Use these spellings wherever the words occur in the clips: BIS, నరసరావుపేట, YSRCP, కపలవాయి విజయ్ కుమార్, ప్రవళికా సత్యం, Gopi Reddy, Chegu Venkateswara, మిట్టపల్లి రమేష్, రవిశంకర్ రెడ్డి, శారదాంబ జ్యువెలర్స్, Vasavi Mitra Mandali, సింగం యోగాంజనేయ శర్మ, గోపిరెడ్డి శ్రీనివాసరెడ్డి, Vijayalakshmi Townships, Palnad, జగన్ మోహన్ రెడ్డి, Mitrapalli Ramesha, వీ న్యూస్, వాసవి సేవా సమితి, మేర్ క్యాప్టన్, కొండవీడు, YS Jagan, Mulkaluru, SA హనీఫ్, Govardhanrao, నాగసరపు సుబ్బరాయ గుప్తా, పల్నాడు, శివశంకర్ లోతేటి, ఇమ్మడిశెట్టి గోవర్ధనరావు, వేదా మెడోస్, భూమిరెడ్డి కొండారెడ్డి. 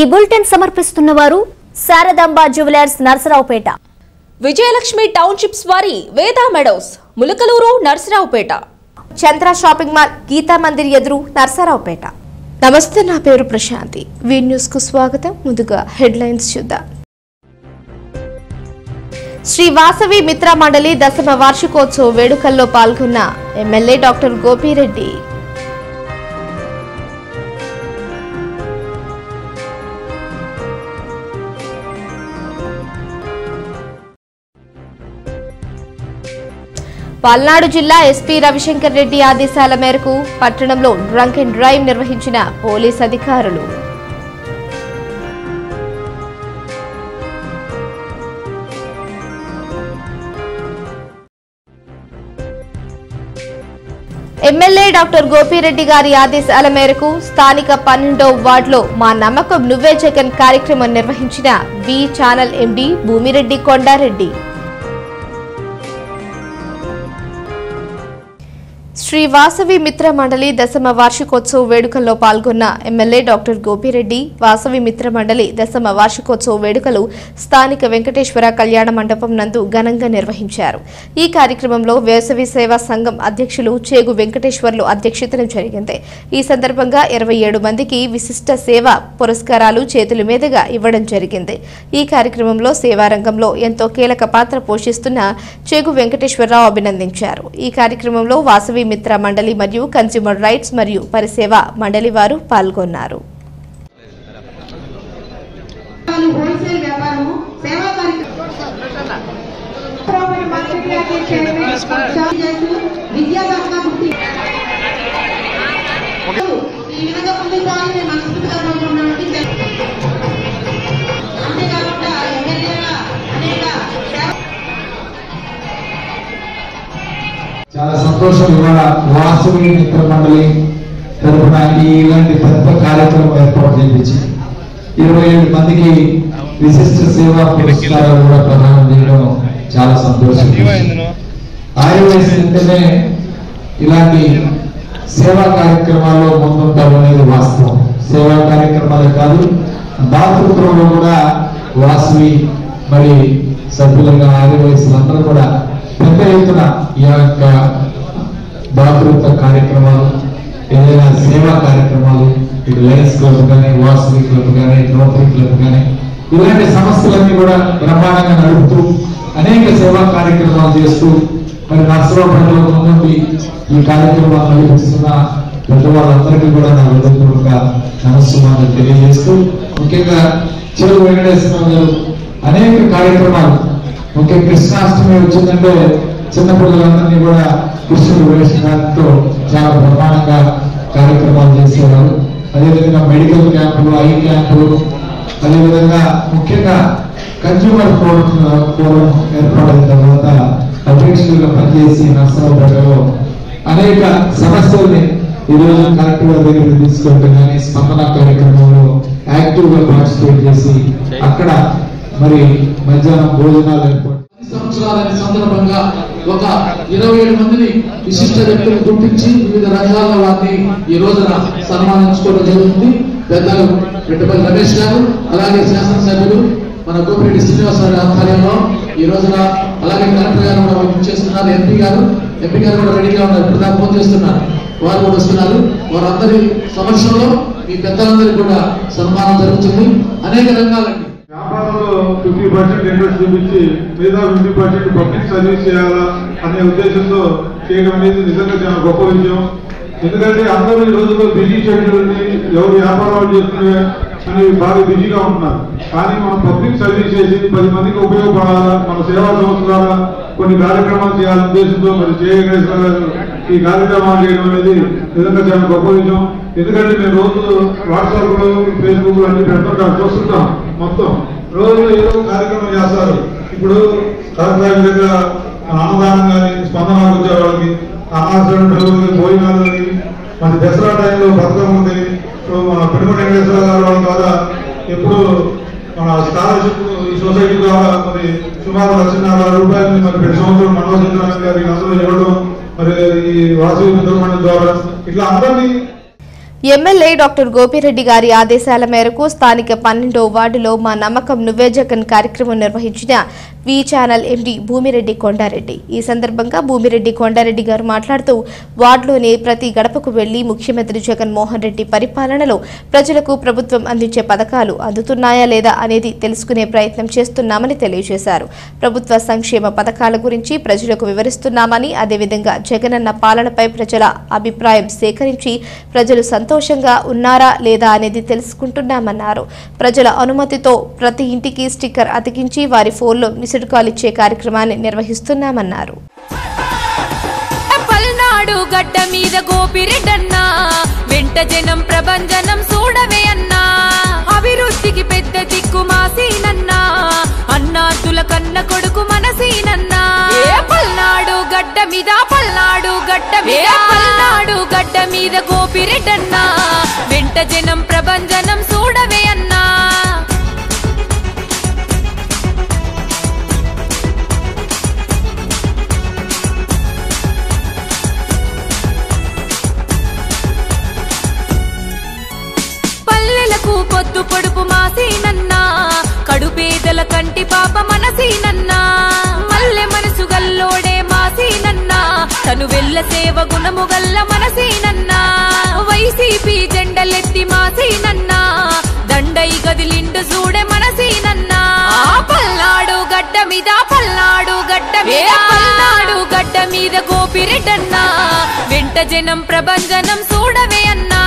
ఈ బులెటిన్ సమర్పిస్తున్నవారు శారదాంబ జ్యువెలర్స్ నరసరావుపేట. Vijayalakshmi townships వారి వేదా మెడోస్ Mulakaluru నరసరావుపేట. Chandra shopping mall Gita Mandir ఎదురు నరసరావుపేట. నమస్తే, నా పేరు ప్రశాంతి. వీ న్యూస్ కు స్వాగతం. ముందుగా హెడ్ లైన్స్ చూద్దాం. శ్రీ వాసవి మిత్ర మండలి దశమ వార్షికోత్సవ వేడుకల్లో పాల్గొన్న ఎమ్మెల్యే డాక్టర్ గోపి రెడ్డి. పల్నాడు జిల్లా ఎస్పీ రవిశంకర్ రెడ్డి ఆదేశాల మేరకు పట్టణంలో డ్రంక్ అండ్ డ్రైవ్ నిర్వహించిన పోలీస్ అధికారులు. ఎమ్మెల్యే డాక్టర్ గోపిరెడ్డి గారి ఆదేశాల మేరకు స్థానిక 12వ వార్డులో మా నమ్మకం నువ్వే జగన్ కార్యక్రమం నిర్వహించిన B channel MD భూమిరెడ్డి కొండారెడ్డి. Shri Vasavi Mitra Mandali దశమ వార్షికోత్సవ వేడుకల్లో పాల్గొన్న ఎమ్మెల్యే డాక్టర్ గోపిరెడ్డి వాసవి మిత్ర మండలి దశమ వార్షికోత్సవ వేడుకలు స్థానిక వెంకటేశ్వర కళ్యాణ మండపం నందు ఘనంగా నిర్వహించారు. ఈ కార్యక్రమంలో వేసవి సేవా సంఘం అధ్యక్షులు చేగు వెంకటేశ్వర్లు అధ్యక్షతన జరిగింది. ఈ సందర్భంగా 27 మందికి విశిష్ట సేవా పురస్కారాలు చేతుల మీదుగా ఇవ్వడం జరిగింది. ఈ కార్యక్రమంలో సేవా రంగంలో ఎంతో కీలక పాత్ర పోషిస్తున్న చేగు వెంకటేశ్వరరావు అభినందించారు. ఈ కార్యక్రమంలో వాసవి మిత్ర మండలి మరియు కన్స్యూమర్ రైట్స్ మరియు పరిసేవ మండలి వారు పాల్గొన్నారు. చాలా సంతోషం. ఇవాళ వాసవి మిత్ర మండలి తరఫున ఇలాంటి పెద్ద కార్యక్రమం ఏర్పాటు చేయించి 27 మందికి విశిష్ట సేవా పురస్కారాలు కూడా ప్రదానం చేయడం చాలా సంతోషం. ఆయుర్వేదంతేనే ఇలాంటి సేవా కార్యక్రమాల్లో ముందుంటారు అనేది వాస్తవం. సేవా కార్యక్రమాలే కాదు, దాతృత్వంలో కూడా వాసవి మరి సభ్యులుగా ఆయుర్వేదందరూ కూడా పెద్ద ఎత్తున ఈ యొక్క దాతృత్వ కార్యక్రమాలు, ఏదైనా సేవా కార్యక్రమాలు, ఇటు లయన్స్ క్లబ్ కానీ, వాసవి క్లబ్ కానీ, నోటరీ క్లబ్ కానీ, ఇలాంటి సంస్థలన్నీ కూడా బ్రహ్మాండంగా నడుపుతూ అనేక సేవా కార్యక్రమాలు చేస్తూ మరి నర్సరావుపేటలో ఉన్నటువంటి ఈ కార్యక్రమాలు నడిపిస్తున్న పెద్దవాళ్ళందరికీ కూడా నా హృదయపూర్వక నమస్సుమాన్ని తెలియజేస్తూ, ముఖ్యంగా చెరువు వెంకటేశ్వర గారు అనేక కార్యక్రమాలు, ఓకే కృష్ణాష్టమి వచ్చిందంటే చిన్నపిల్లలందరినీ కూడా కృష్ణుడు వేషంతో చాలా బ్రహ్మాండంగా కార్యక్రమాలు చేసేవారు. అదేవిధంగా మెడికల్ క్యాంపులు, ఐ క్యాంపులు, అదేవిధంగా ముఖ్యంగా కన్స్యూమర్ ఫోరం ఏర్పాటైన తర్వాత అధ్యక్షులుగా పనిచేసి నర్సరావుపేటలో అనేక సమస్యల్ని ఈరోజు కలెక్టర్ దగ్గర తీసుకోవడం కానీ, స్పందన కార్యక్రమంలో యాక్టివ్గా పార్టిసిపేట్ చేసి అక్కడ మరి మధ్యాహ్నం భోజనాలు సంవత్సరాల సందర్భంగా ఒక 27 మందిని విశిష్ట వ్యక్తులు గుర్తించి వివిధ రంగాల వారిని ఈ రోజున సన్మానించుకోవడం జరుగుతుంది. పెద్దలు మిట్రపల్లి రమేష్ గారు, అలాగే శాసనసభ్యులు మన గోపిరెడ్డి శ్రీనివాసరావు ఆధ్వర్యంలో ఈ రోజున, అలాగే కలెక్టర్ గారు కూడా చేస్తున్నారు, ఎంపీ గారు కూడా రెడీగా ఉన్నారు, ఇప్పుడు దాకా ఫోన్ చేస్తున్నారు, వారు కూడా వస్తున్నారు. వారందరి సమక్షంలో మీ పెద్దలందరికీ కూడా సన్మానం జరుగుతుంది. అనేక రంగాలండి, వ్యాపారంలో 50% ఇంట్రెస్ట్ చూపించి మిగతా 50% పబ్లిక్ సర్వీస్ చేయాలా అనే ఉద్దేశంతో చేయడం అనేది నిజంగా చాలా గొప్ప విషయం. ఎందుకంటే అందరూ ఈ రోజుల్లో బిజీ షెడ్యూల్ని ఎవరు వ్యాపారాలు చేస్తున్నా అని బాగా బిజీగా ఉంటున్నారు. కానీ మనం పబ్లిక్ సర్వీస్ చేసి 10 మందికి ఉపయోగపడాలా, మన సేవా సంస్థల కొన్ని కార్యక్రమాలు చేయాలనే ఉద్దేశంతో మరి చేయగలిగారు ఈ కార్యక్రమాలు చేయడం అనేది నిజంగా చాలా గొప్ప విషయం. ఎందుకంటే మేము రోజు వాట్సాప్లో, ఫేస్బుక్లో అన్ని పెడుతుంటాం, చూస్తుంటాం, మొత్తం రోజు ఏదో కార్యక్రమం చేస్తారు. ఇప్పుడు కలెక్టర్ విధంగా మన అన్నదానం కానీ, స్పందనకు వచ్చే వాళ్ళకి అనాథ పిల్లలకి భోజనాలు కానీ, మన దసరా టైంలో పథకం ఉంది. మన పిడుగు వెంకటేశ్వర గారు వాళ్ళ ద్వారా ఎప్పుడు మన స్కాలర్షిప్ ఈ సొసైటీ ద్వారా మరి సుమారు 1,50,000 రూపాయలు మరి ప్రతి సంవత్సరం మనోజ్ చంద్రనాథ్ గారికి అందరూ ఇవ్వడం, మరి ఈ వాసవి మిత్ర మండలి ద్వారా ఇట్లా అందరినీ ఎమ్మెల్యే డాక్టర్ గోపిరెడ్డి గారి ఆదేశాల మేరకు స్థానిక 12వ వార్డులో మా నమ్మకం నువ్వే జగన్ కార్యక్రమం నిర్వహించిన V channel MD భూమిరెడ్డి కొండారెడ్డి ఈ సందర్భంగా భూమిరెడ్డి కొండారెడ్డి గారు మాట్లాడుతూ వార్డులోనే ప్రతి గడపకు వెళ్లి ముఖ్యమంత్రి జగన్ మోహన్ రెడ్డి పరిపాలనలో ప్రజలకు ప్రభుత్వం అందించే పథకాలు అందుతున్నాయా లేదా అనేది తెలుసుకునే ప్రయత్నం చేస్తున్నామని తెలియజేశారు ప్రభుత్వ సంక్షేమ పథకాల గురించి ప్రజలకు వివరిస్తున్నామని అదే విధంగా జగనన్న పాలనపై ప్రజల అభిప్రాయం సేకరించి ప్రజలు సంతోషంగా ఉన్నారా లేదా అనేది తెలుసుకుంటున్నామన్నారు ప్రజల అనుమతితో ప్రతి ఇంటికి స్టిక్కర్ అతికించి వారి ఫోన్లో మిస్డ్ కాల్ ఇచ్చే కార్యక్రమాన్ని నిర్వహిస్తున్నామన్నారు పల్నాడు గడ్డ మీద గోపిరెడ్డన్న వెంట జనం ప్రబంధనం చూడవే అన్న అవిరుద్ధికి పెద్ద దిక్కు మాసీనన్న అన్నాతుల కన్న కొడుకు మనసీనన్న ఏ పల్నాడు గడ్డ మీద పల్నాడు గడ్డ మీద పల్నాడు గడ్డ మీద గోపిరెడ్డన్న వెంట జనం ప్రబంధనం చూడవే అన్న పల్లెలకు పొద్దు పొడుపు మాసీనన్నా కడుపేదల కంటి పాప మనసీనన్నా మల్లె మనసు గల్లోడే మాసీనన్నా తను వెళ్ళ సేవ గుణము గల్ల మనసీనన్నా వైసీపీ జెండలెత్తి మాసీనన్నా దండై గదిలిండు చూడే మనసీనన్నా పల్నాడు గడ్డ మీద పల్నాడు గడ్డ మీద పల్నాడు గడ్డ మీద గోపిరెడ్డన్నా వెంట జనం ప్రబంధనం చూడవే అన్నా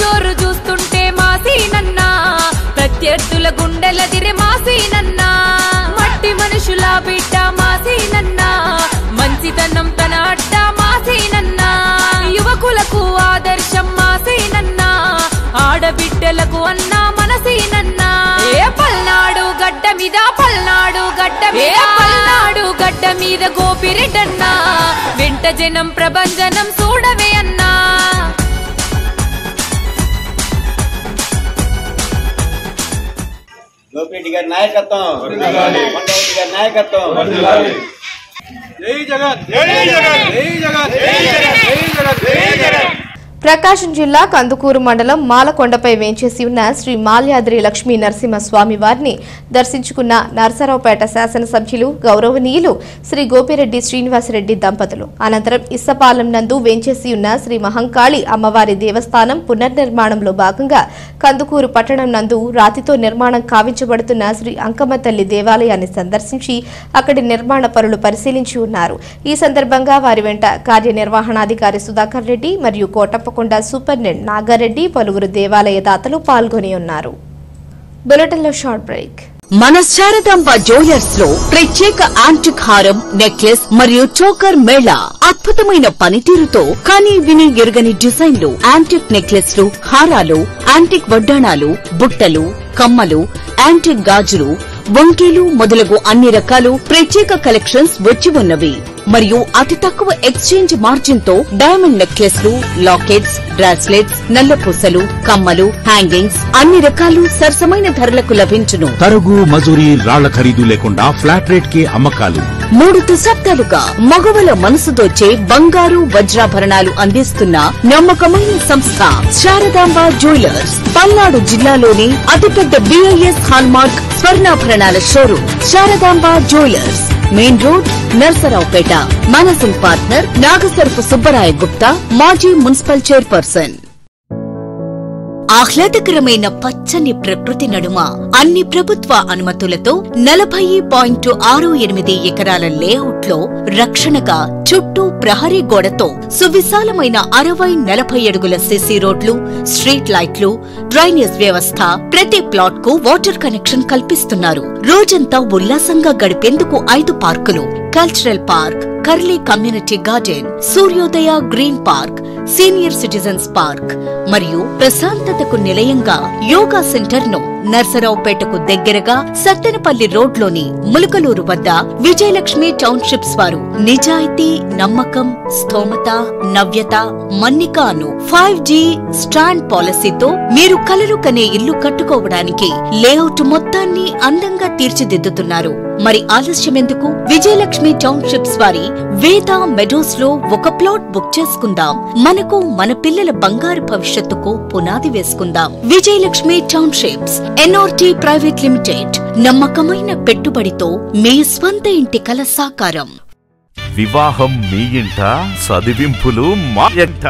జోరు చూస్తుంటే మాసీనన్నా ప్రత్యర్థుల గుండెలదిరే మాసీనన్నా మట్టి మనుషుల బిడ్డ మాసీనన్నా మంచితనం తన అడ్డ మాసీనన్నా యువకులకు ఆదర్శం మాసీనన్నా ఆడబిడ్డలకు అన్న మనసీనన్నా ఏ పల్నాడు గడ్డ మీద పల్నాడు గడ్డ మీద పల్నాడు గడ్డ మీద గోపిరెడ్డన్నా వెంట జనం ప్రబంధనం చూడవే అన్నా गोपीरेड्डी गारी नायकत्व जय जगत जय जगत जय जगत जय जगत जय जगत ప్రకాశం జిల్లా కందుకూరు మండలం మాలకొండపై వేంచేసి ఉన్న శ్రీ మాల్యాద్రి లక్ష్మీ నరసింహ స్వామి వారిని దర్శించుకున్న నరసరావుపేట శాసనసభ్యులు గౌరవనీయులు శ్రీ గోపిరెడ్డి శ్రీనివాసరెడ్డి దంపతులు అనంతరం ఇస్సపాలెం నందు వేంచేసి ఉన్న శ్రీ మహంకాళి అమ్మవారి దేవస్థానం పునర్నిర్మాణంలో భాగంగా కందుకూరు పట్టణం నందు రాతితో నిర్మాణం కావించబడుతున్న శ్రీ అంకమ్మతల్లి దేవాలయాన్ని సందర్శించి అక్కడి నిర్మాణ పనులు పరిశీలించి ఉన్నారు ఈ సందర్భంగా వారి వెంట కార్యనిర్వహణాధికారి సుధాకర్ రెడ్డి మరియు కోట సూపరింటెండెంట్ నాగారెడ్డి పలువురు దేవాలయ దాతలు పాల్గొని ఉన్నారు. బులెటిన్‌లో షార్ట్ బ్రేక్. మన శారదాంబ జ్యువెలర్స్ లో ప్రత్యేక యాంటిక్ హారం నెక్లెస్ మరియు చోకర్ మేళా అద్భుతమైన పనితీరుతో కానీ విని ఎరుగని డిజైన్లు యాంటిక్ నెక్లెస్లు హారాలు యాంటిక్ వడ్డాణాలు బుట్టలు కమ్మలు యాంటిక్ గాజులు వంకీలు మొదలగు అన్ని రకాలు ప్రత్యేక కలెక్షన్స్ వచ్చి ఉన్నవి మరియు అతి తక్కువ ఎక్స్చేంజ్ మార్జిన్ తో డైమండ్ నెక్లెస్లు లాకెట్స్ బ్రాస్లెట్స్ నల్లపూసలు కమ్మలు హ్యాంగింగ్స్ అన్ని రకాలు సరసమైన ధరలకు లభించును. తరుగు మజూరీ రాళ్ల ఖరీదు లేకుండా ఫ్లాట్ రేట్ కి అమ్మకాలు. 3 దశాబ్దాలుగా మగవల మనసు దోచే బంగారు వజ్రాభరణాలు అందిస్తున్న నమ్మకమైన సంస్థ శారదాంబ జ్యువెలర్స్. పల్నాడు జిల్లాలోని అతిపెద్ద BIS హాల్మార్క్ స్వర్ణాభరణాల showroom శారదాంబ జ్యువెలర్స్, main road, Narasaraopet. Managing partner నాగసరపు సుబ్బరాయ గుప్తా, మాజీ మున్సిపల్ చైర్పర్సన్. ఆహ్లాదకరమైన పచ్చని ప్రకృతి నడుమ అన్ని ప్రభుత్వ అనుమతులతో 40.68 ఎకరాల లేఅవుట్ లో రక్షణగా చుట్టూ ప్రహరీ గోడతో సువిశాలమైన 60-40 అడుగుల సిసి రోడ్లు, స్ట్రీట్ లైట్లు, డ్రైనేజ్ వ్యవస్థ, ప్రతి ప్లాట్ కు వాటర్ కనెక్షన్ కల్పిస్తున్నారు. రోజంతా ఉల్లాసంగా గడిపేందుకు 5 పార్కులు, cultural park, curly community garden, Suryodaya green park, senior citizens park మరియు ప్రశాంతతకు నిలయంగా యోగా సెంటర్ను నర్సరావుపేటకు దగ్గరగా సత్తెనపల్లి రోడ్లోని ములకలూరు వద్ద విజయలక్ష్మి టౌన్షిప్స్ వారు నిజాయితీ, నమ్మకం, స్తోమత, నవ్యత, మన్నికాను 5G స్ట్రాండ్ పాలసీతో మీరు కలలు కనే ఇల్లు కట్టుకోవడానికి లేఅవుట్ మొత్తాన్ని అందంగా తీర్చిదిద్దుతున్నారు. మరి ఆలస్యమెందుకు? విజయలక్ష్మి టౌన్షిప్స్ వారి వేద మెడోస్ లో ఒక ప్లాట్ బుక్ చేసుకుందాం. మనకు మన పిల్లల బంగారు భవిష్యత్తుకు పునాది వేసుకుందాం. Vijayalakshmi townships NRT private limited, నమ్మకమైన పెట్టుబడితో మీ స్వంత ఇంటి కల సాకారం. వివాహం మీ ఇంట, చదివింపులు మా ఇంట.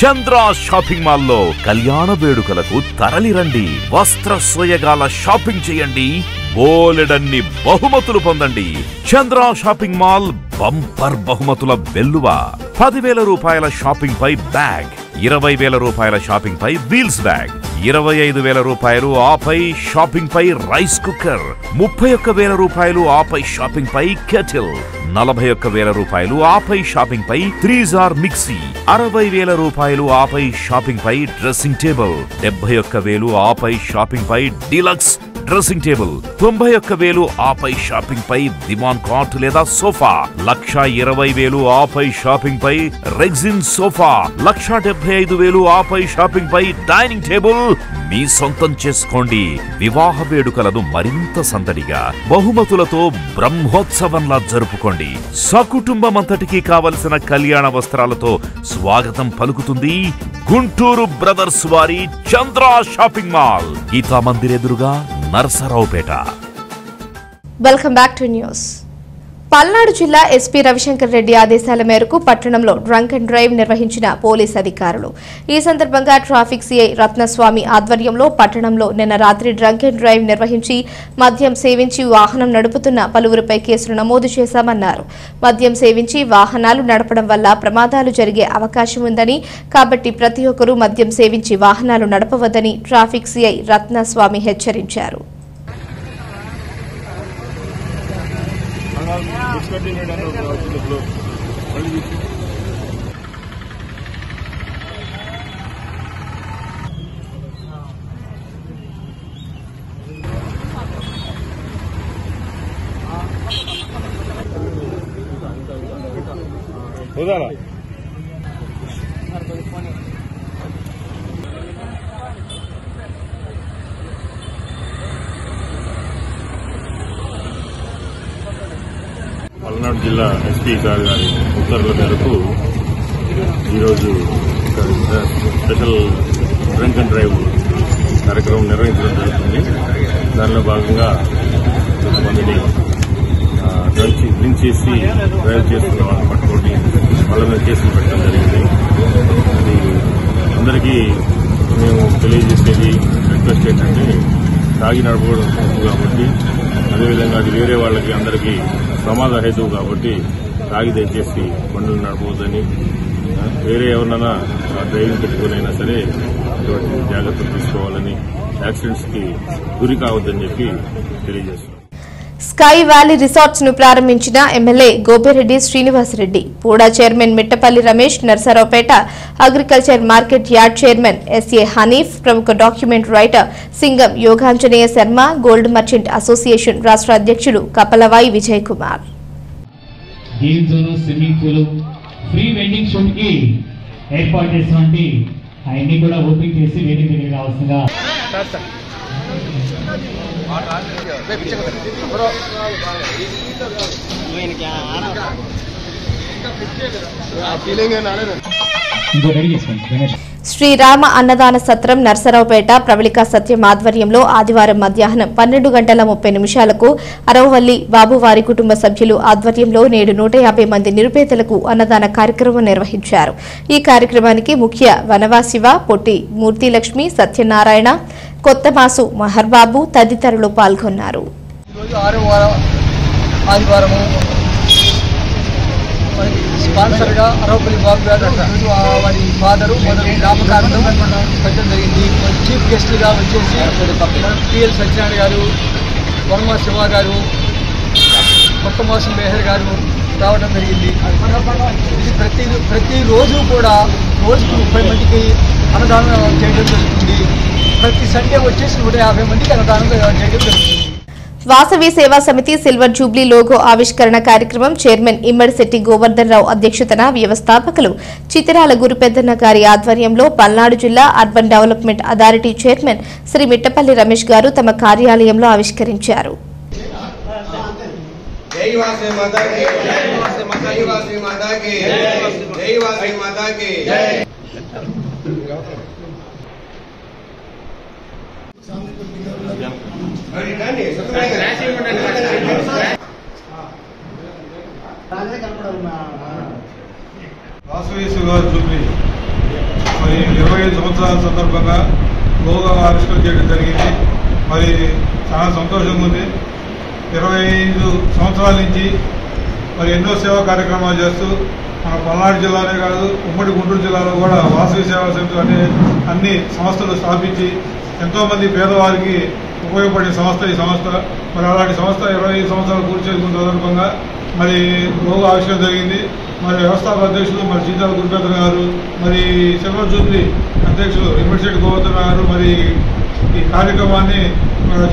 చంద్ర షాపింగ్ మాల్లో కళ్యాణ వేడుకలకు తరలిరండి. వస్త్ర స్వయగాల షాపింగ్ చేయండి, బోలెడన్ని బహుమతులు పొందండి. చంద్ర షాపింగ్ మాల్ బంపర్ బహుమతుల వెల్లువ. 10,000 రూపాయల షాపింగ్ పై బ్యాగ్, 20,000 రూపాయల షాపింగ్ పై వీల్స్ బ్యాగ్, 25,000 రూపాయలు ఆపై షాపింగ్ పై రైస్ కుక్కర్, 31,000 రూపాయలు ఆపై షాపింగ్ పై కెటిల్, 41,000 రూపాయలు ఆపై షాపింగ్ పై 3R మిక్సీ, 60,000 రూపాయలు ఆపై షాపింగ్ పై డ్రెస్సింగ్ టేబుల్, 71,000 ఆపై షాపింగ్ పై డీలక్స్ డ్రెస్సింగ్ టేబుల్, 91,000 ఆపై షాపింగ్ పై దివాన్ కాట్ లేదా సోఫా, 1,20,000 ఆపై షాపింగ్ పై రెగ్జిన్ సోఫా, 1,75,000 ఆపై షాపింగ్ పై డైనింగ్ టేబుల్ మీ సొంతం చేసుకోండి. వివాహ వేడుకలను మరింత సందడిగా బహుమతులతో బ్రహ్మోత్సవంలా జరుపుకోండి. సకుటుంబం అంతటికీ కావలసిన కళ్యాణ వస్త్రాలతో స్వాగతం పలుకుతుంది గుంటూరు బ్రదర్స్ వారి చంద్ర షాపింగ్ మాల్, గీతా మందిర్ ఎదురుగా, Narasaraopet. Welcome back to news. పల్నాడు జిల్లా SP రవిశంకర్ రెడ్డి ఆదేశాల మేరకు పట్టణంలో డ్రంక్ అండ్ డ్రైవ్ నిర్వహించిన పోలీసు అధికారులు. ఈ సందర్భంగా ట్రాఫిక్ CI రత్నస్వామి ఆధ్వర్యంలో పట్టణంలో నిన్న రాత్రి డ్రంక్ అండ్ డ్రైవ్ నిర్వహించి మద్యం సేవించి వాహనం నడుపుతున్న పలువురిపై కేసులు నమోదు చేశామన్నారు. మద్యం సేవించి వాహనాలు నడపడం వల్ల ప్రమాదాలు జరిగే అవకాశం ఉందని, కాబట్టి ప్రతి ఒక్కరూ మద్యం సేవించి వాహనాలు నడపవద్దని ట్రాఫిక్ CI రత్నస్వామి హెచ్చరించారు. పల్నాడు జిల్లా SP గారి ఉత్తర్వుల మేరకు ఈరోజు స్పెషల్ డ్రంక్ అండ్ డ్రైవ్ కార్యక్రమం నిర్వహించడం జరుగుతుంది. దానిలో భాగంగా కొంతమందిని డ్రింక్ చేసి డ్రైవ్ చేస్తున్న వాళ్ళని పట్టుకొని వాళ్ళ మీద కేసులు పెట్టడం జరిగింది. అది అందరికీ మేము తెలియజేసేది, రిక్వెస్ట్ ఏంటంటే తాగి నడపడం కాబట్టి, అదేవిధంగా అది వేరే వాళ్ళకి అందరికీ ప్రమాద హేతువు కాబట్టి తాగి దయచేసి బండ్లు నడపవద్దని, వేరే ఎవరినైనా డ్రైవింగ్ పెట్టుకునైనా సరే ఇటువంటి జాగ్రత్తలు తీసుకోవాలని, యాక్సిడెంట్స్కి గురి కావద్దని చెప్పి తెలియజేస్తున్నారు. స్కై వ్యాలీ రిసార్ట్స్ ను ప్రారంభించిన MLA గోపిరెడ్డి శ్రీనివాసరెడ్డి, పూడా chairman మిట్టపల్లి రమేష్, Narasaraopet agriculture market yard chairman SA హనీఫ్, ప్రముఖ document writer సింగం యోగాంజనేయ శర్మ, gold merchant association రాష్ట్ర అధ్యక్షుడు కపలవాయి విజయ్ కుమార్. శ్రీరామ అన్నదాన సత్రం నర్సరావుపేట ప్రవళికా సత్యం ఆధ్వర్యంలో ఆదివారం మధ్యాహ్నం 12:30 అరవవల్లి బాబువారి కుటుంబ సభ్యులు ఆధ్వర్యంలో నేడు 150 మంది నిరుపేదలకు అన్నదాన కార్యక్రమం నిర్వహించారు. ఈ కార్యక్రమానికి ముఖ్య వనవాసివ, పొట్టి మూర్తిలక్ష్మి, సత్యనారాయణ, కొత్త మాసు మహర్బాబు తదితరులు పాల్గొన్నారు. స్పాన్సర్గా అరవపల్లి బాబు గారు, వారి ఫాదరు, మొదటి నామకారణం పెట్టడం జరిగింది. చీఫ్ గెస్ట్లుగా వచ్చేసి VL సత్యనారాయణ గారు, వర్మ శివ గారు, కొత్త మాసం మెహర్ గారు రావడం జరిగింది. ఇది ప్రతిరోజు కూడా రోజుకు 30 మందికి అన్నదానం చేయడం జరుగుతుంది. ప్రతి సండే వచ్చేసి 150 మందికి అన్నదానం జరుగుతుంది। वासवी सेवा समिति सिल्वर जूबली लोगो आविष्करण कार्यक्रम चेयरमैन इम्मडिशेट्टी गोवर्धनराव अध्यक्षतन व्यवस्थापकुलु चितिराल गुरुपेद्दन्न गारी आध्वर्यंलो पल्नाडु जिल्ला urban development authority chairman Shri Mittapalli Ramesh गारू तम कार्यालयंलो आविष्करिंचारु। वासवी सेवा जूबली मरी 25 సంవత్సరాల సందర్భంగా లోగో ఆవిష్కరణ చేయడం జరిగింది। మరి చాలా సంతోషంగా ఉంది। 25 సంవత్సరాల నుంచి మరి ఎన్నో సేవా కార్యక్రమాలు చేస్తూ మన పల్నాడు జిల్లానే కాదు ఉమ్మడి గుంటూరు జిల్లాలో కూడా వాసవి సేవా సమితి అనే అన్ని సంస్థలు స్థాపించి ఎంతోమంది పేదవారికి ఉపయోగపడే సంస్థ ఈ సంస్థ। మరి అలాంటి సంస్థ 25 సంవత్సరాలు పూర్తి చేసుకున్న సందర్భంగా మరి లోగో ఆవిష్కరణ జరిగింది। మరి వ్యవస్థాపక అధ్యక్షులు మరి జీతాల గురుపేద్ర గారు, మరి సిల్వర్ జూబ్లీ అధ్యక్షులు ఇమ్మడిశెట్టి గోవర్ధనరావు గారు మరి ఈ కార్యక్రమాన్ని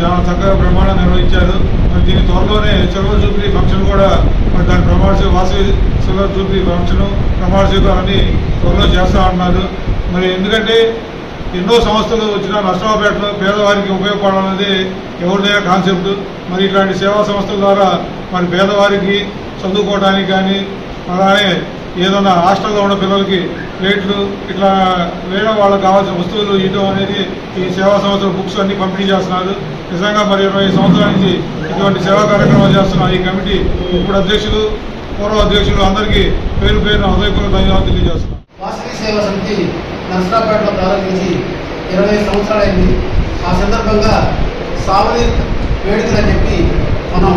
చాలా చక్కగా ప్రమాణం నిర్వహించారు। మరి దీని త్వరలోనే సిల్వర్ జూబ్లీ ఫంక్షన్ కూడా మరి దాని ప్రమాణశీలు వాసవి సిల్వర్ జూబ్లీ ఫంక్షన్ ప్రమాణశీలని త్వరలో చేస్తూ ఉన్నారు। మరి ఎందుకంటే ఎన్నో సంస్థలు వచ్చినా నష్టపేటలో పేదవారికి ఉపయోగపడాలనేది ఎవరిదైనా కాన్సెప్ట్। మరి ఇట్లాంటి సేవా సంస్థల ద్వారా మరి పేదవారికి చదువుకోవడానికి కానీ అలానే ఏదైనా హాస్టల్లో ఉన్న పిల్లలకి ప్లేట్లు ఇట్లా వేరే వాళ్ళకి కావాల్సిన వస్తువులు ఇవ్వడం అనేది ఈ సేవా సంస్థలు బుక్స్ అన్ని పంపిణీ చేస్తున్నారు। నిజంగా మరి 25 సంవత్సరాల నుంచి ఇటువంటి సేవా కార్యక్రమాలు చేస్తున్న ఈ కమిటీ ఇప్పుడు అధ్యక్షులు పూర్వ అధ్యక్షులు అందరికీ పేరు పేరున హృదయపూర్వక ధన్యవాదాలు తెలియజేస్తున్నారు। వాసవి సేవా సమితి నర్సరాపేటలో ప్రారంభించి 25 సంవత్సరాలైంది। ఆ సందర్భంగా సావని వేడుకలని చెప్పి మనం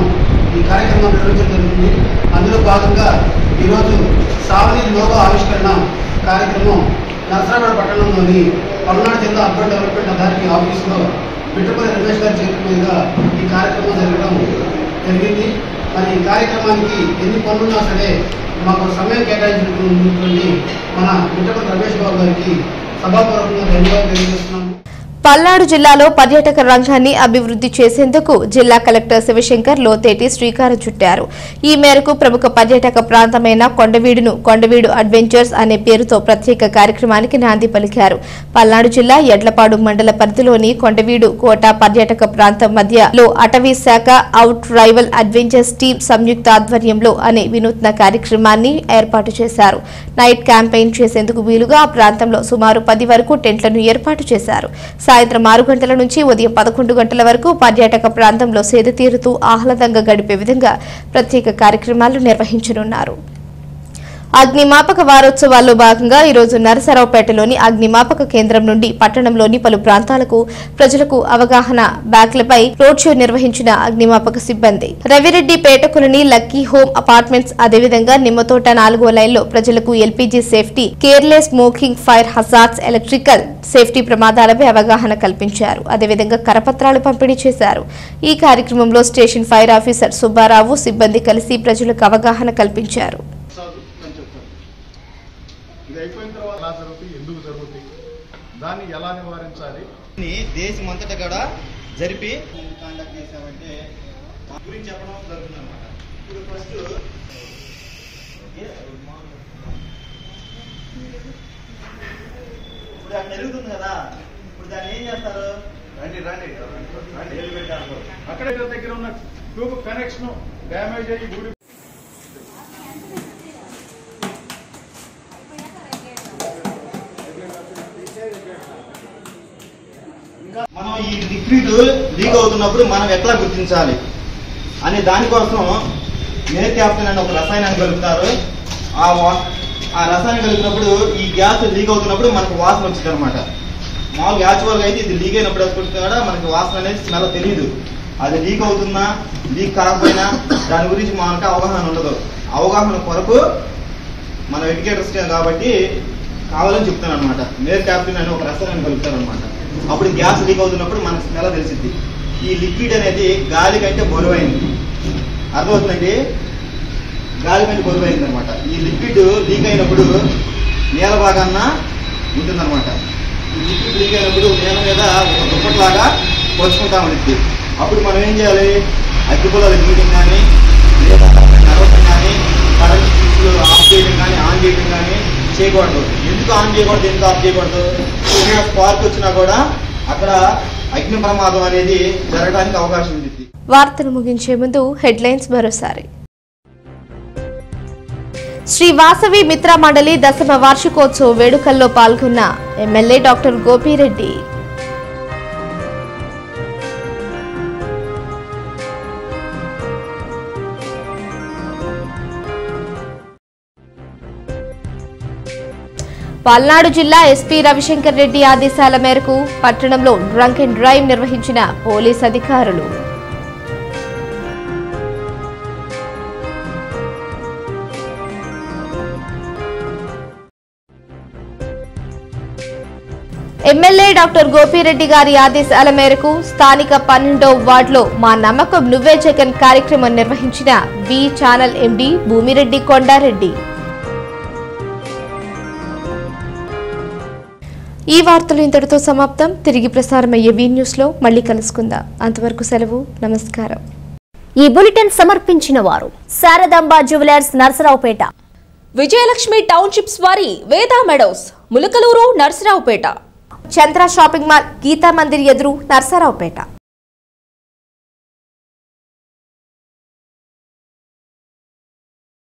ఈ కార్యక్రమం నిర్వహించడం జరిగింది। అందులో భాగంగా ఈరోజు సావని లోగో ఆవిష్కరణ కార్యక్రమం నర్సరాపేట పట్టణంలోని పల్నాడు జిల్లా అర్బన్ డెవలప్మెంట్ అథారిటీ ఆఫీసులో మిట్రపల్లి రమేష్ గారి చేతుల మీదుగా ఈ కార్యక్రమం జరగడం జరిగింది। మరి ఈ కార్యక్రమానికి ఎన్ని పనులున్నా సరే మాకు సమయం కేటాయించినటువంటి మన మిట్రపల్లి రమేష్ బాబు గారికి సభాపూర్వకంగా ధన్యవాదాలు తెలియజేస్తున్నాము। పల్నాడు జిల్లాలో పర్యాటక రంగాన్ని అభివృద్ధి చేసేందుకు జిల్లా కలెక్టర్ శివశంకర్ లోతేటి శ్రీకారం చుట్టారు। ఈ మేరకు ప్రముఖ పర్యాటక ప్రాంతమైన కొండవీడును కొండవీడు అడ్వెంచర్స్ అనే పేరుతో ప్రత్యేక కార్యక్రమానికి నాంది పలికారు। పల్నాడు జిల్లా ఎడ్లపాడు మండల పరిధిలోని కొండవీడు కోట పర్యాటక ప్రాంతం మధ్యలో అటవీ శాఖ అవుట్ రైవల్ అడ్వెంచర్స్ టీమ్ సంయుక్త ఆధ్వర్యంలో అనే వినూత్న కార్యక్రమాన్ని ఏర్పాటు చేశారు। నైట్ క్యాంపెయిన్ చేసేందుకు వీలుగా ఆ ప్రాంతంలో సుమారు 10 వరకు టెంట్లను ఏర్పాటు చేశారు। సాయంత్రం 6 గంటల నుంచి ఉదయం 11 గంటల వరకు పర్యాటక ప్రాంతంలో సేద తీరుతూ ఆహ్లాదంగా గడిపే విధంగా ప్రత్యేక కార్యక్రమాలు నిర్వహించనున్నారు। అగ్నిమాపక వారోత్సవాల్లో భాగంగా ఈరోజు నరసరావుపేటలోని అగ్నిమాపక కేంద్రం నుండి పట్టణంలోని పలు ప్రాంతాలకు ప్రజలకు అవగాహన బ్యాగ్లపై రోడ్ షో నిర్వహించిన అగ్నిమాపక సిబ్బంది రవిరెడ్డి పేటకులని లక్కీ హోమ్ అపార్ట్మెంట్స్ అదేవిధంగా నిమ్మతోట 4వ లైన్లో ప్రజలకు LPG safety, careless smoking, fire hazards, electrical safety ప్రమాదాలపై అవగాహన కల్పించారు। అదేవిధంగా కరపత్రాలు పంపిణీ చేశారు। ఈ కార్యక్రమంలో స్టేషన్ ఫైర్ ఆఫీసర్ సుబ్బారావు సిబ్బంది కలిసి ప్రజలకు అవగాహన కల్పించారు। ఇది అయిపోయిన తర్వాత ఎలా జరుగుతుంది, ఎందుకు జరుగుతుంది, దాన్ని ఎలా నివారించాలి, దేశం అంతటా కూడా జరిపి కాంటాక్ట్ చేసామంటే గురించి చెప్పడం జరుగుతుంది అన్నమాట। ఇప్పుడు ఫస్ట్ ఇప్పుడు అది జరుగుతుంది కదా, ఇప్పుడు దాన్ని ఏం చేస్తారు, రండి రండి రండి హెల్మెట్ అనుకో అక్కడ దగ్గర ఉన్న ట్యూబ్ కనెక్షన్ డ్యామేజ్ అయ్యి గుడి మనం ఈ లిక్విడ్ లీక్ అవుతున్నప్పుడు మనం ఎట్లా గుర్తించాలి అనే దానికోసం మేర్ క్యాప్టన్ అనే ఒక రసాయనాన్ని కలుపుతారు। ఆ రసాయనం కలిపినప్పుడు ఈ గ్యాస్ లీక్ అవుతున్నప్పుడు మనకు వాసన వచ్చింది అనమాట। మామూలుగా యాచువల్గా అయితే ఇది లీక్ అయినప్పుడు కూడా మనకి వాసన అనేది స్మెల్ తెలియదు। అది లీక్ అవుతున్నా లీక్ కాకపోయినా దాని గురించి మనకు అవగాహన ఉండదు। అవగాహన కొరకు మనం ఎడ్యుకేటర్స్ కాబట్టి కావాలని చెప్తాను అనమాట। మేర్ క్యాప్టన్ అనే ఒక రసాయనాన్ని కలుపుతారనమాట। అప్పుడు గ్యాస్ లీక్ అవుతున్నప్పుడు మనకు స్మెల్ తెలిసింది। ఈ లిక్విడ్ అనేది గాలి కంటే బరువైంది, అర్థమవుతుందండి, గాలి కంటే బరువైంది అనమాట। ఈ లిక్విడ్ లీక్ అయినప్పుడు నేల భాగాన ఉంటుందన్నమాట। दुपटा पच्चीता अब मैं अग्निपुला मीटिंग అగ్ని ప్రమాదం అనేది జరగడానికి అవకాశం ఉంది. వార్తను ముగించే ముందు హెడ్ లైన్స్ మరోసారి. శ్రీ వాసవి మిత్ర మండలి దశమ వార్షికోత్సవ వేడుకల్లో పాల్గొన్న ఎమ్మెల్యే డాక్టర్ గోపి రెడ్డి. పల్నాడు జిల్లా ఎస్పీ రవిశంకర్ రెడ్డి ఆదేశాల మేరకు పట్టణంలో డ్రంక్ అండ్ డ్రైవ్ నిర్వహించిన పోలీస్ అధికారులు. ఎమ్మెల్యే డాక్టర్ గోపిరెడ్డి గారి ఆదేశాల మేరకు స్థానిక 12వ వార్డులో మా నమ్మకం నువ్వే జగన్ కార్యక్రమం నిర్వహించిన V channel MD భూమిరెడ్డి కొండారెడ్డి. ఈ వార్తలు ఇంతటితో సమాప్తం. తిరిగి ప్రసారమయ్యే వి న్యూస్ లో మళ్ళీ కలుసుకుందాం. అంతవరకు సెలవు, నమస్కారం. ఈ బులెటిన్ సమర్పించిన వారు శారదాంబ జ్యువెలర్స్, నరసరావుపేట. విజయలక్ష్మి టౌన్షిప్స్ వారి వేదా మెడోస్, Mulakaluru, నరసరావుపేట. Chandra shopping mall, Gita Mandir ఎదురు, నరసరావుపేట.